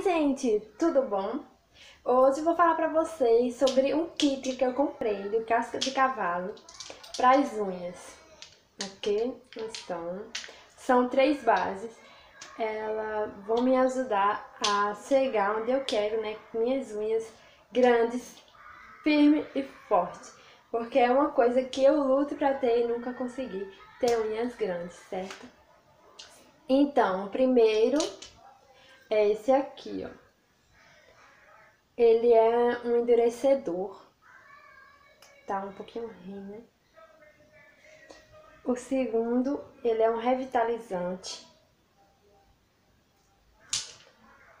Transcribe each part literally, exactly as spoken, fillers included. Oi gente, tudo bom? Hoje eu vou falar pra vocês sobre um kit que eu comprei de casca de cavalo para as unhas. Aqui estão, são três bases, elas vão me ajudar a chegar onde eu quero, né? Minhas unhas grandes, firmes e fortes, porque é uma coisa que eu luto pra ter e nunca consegui ter unhas grandes, certo? Então, primeiro é esse aqui, ó. Ele é um endurecedor. Tá um pouquinho ruim, né? O segundo, ele é um revitalizante.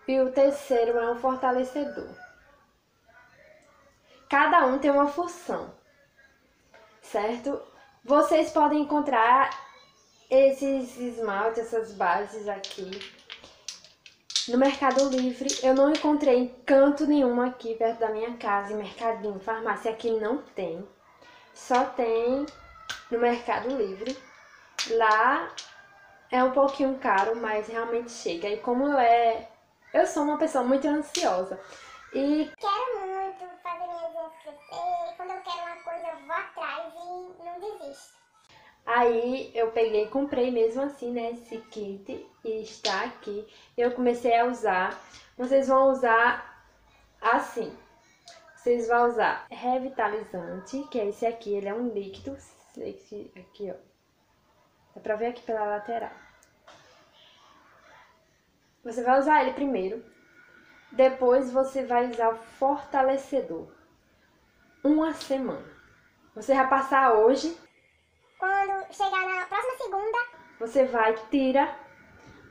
E o terceiro é um fortalecedor. Cada um tem uma função, certo? Vocês podem encontrar esses esmaltes, essas bases aqui no Mercado Livre. Eu não encontrei em canto nenhum aqui perto da minha casa, em mercadinho, farmácia, aqui não tem. Só tem no Mercado Livre. Lá é um pouquinho caro, mas realmente chega. E como eu é... eu sou uma pessoa muito ansiosa. E quero muito fazer minhas unhas crescer. Quando eu quero uma coisa, eu vou atrás e não desisto. Aí eu peguei, comprei mesmo assim, né, esse kit, e está aqui. Eu comecei a usar. Vocês vão usar assim. Vocês vão usar revitalizante, que é esse aqui. Ele é um líquido, esse aqui, ó. Dá pra ver aqui pela lateral. Você vai usar ele primeiro. Depois você vai usar o fortalecedor. Uma semana. Você vai passar hoje. Quando chegar na próxima segunda, você vai, tira,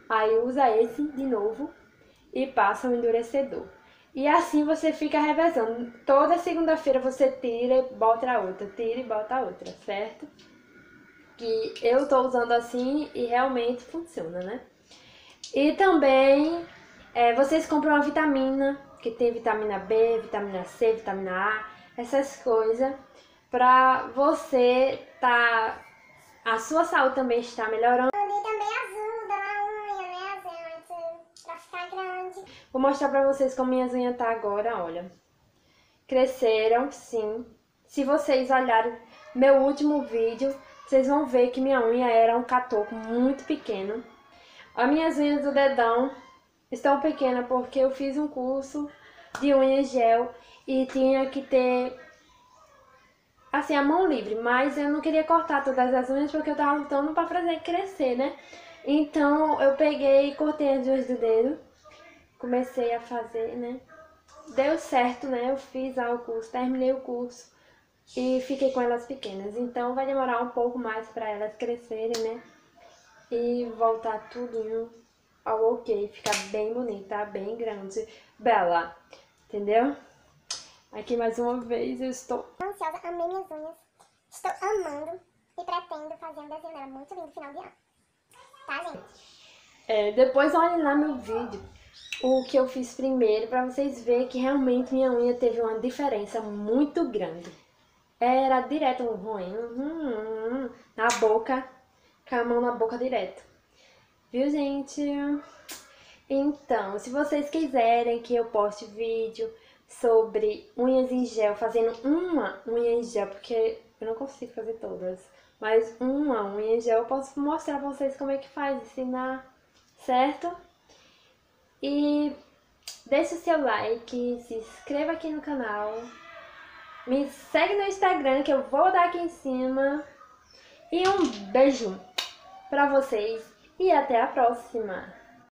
aí usa esse de novo e passa o endurecedor. E assim você fica revezando. Toda segunda-feira você tira e bota outra, tira e bota outra, certo? Que eu tô usando assim e realmente funciona, né? E também é, vocês compram uma vitamina, que tem vitamina B, vitamina C, vitamina A, essas coisas, pra você tá... a sua saúde também está melhorando. E também ajuda na unha, né? As unhas, pra ficar grande. Vou mostrar pra vocês como minhas unhas tá agora, olha. Cresceram, sim. Se vocês olharem meu último vídeo, vocês vão ver que minha unha era um catoco muito pequeno. As minhas unhas do dedão estão pequenas porque eu fiz um curso de unha gel e tinha que ter... assim, a mão livre, mas eu não queria cortar todas as unhas porque eu tava lutando pra fazer crescer, né? Então eu peguei e cortei as duas do dedo, comecei a fazer, né? Deu certo, né? Eu fiz ah, o curso, terminei o curso e fiquei com elas pequenas. Então vai demorar um pouco mais pra elas crescerem, né? E voltar tudo ao ok, ficar bem bonita, bem grande, bela, entendeu? Aqui mais uma vez eu estou ansiosa, amei minhas unhas, estou amando e pretendo fazer um desenho dela muito lindo no final de ano, tá gente? É, depois olhem lá meu vídeo, o que eu fiz primeiro, pra vocês verem que realmente minha unha teve uma diferença muito grande. Era direto um ruim, hum, hum, na boca, com a mão na boca direto, viu gente? Então, se vocês quiserem que eu poste vídeo sobre unhas em gel, fazendo uma unha em gel, porque eu não consigo fazer todas, mas uma unha em gel eu posso mostrar pra vocês como é que faz, ensinar, certo? E deixa o seu like, se inscreva aqui no canal, me segue no Instagram que eu vou dar aqui em cima, e um beijo pra vocês e até a próxima!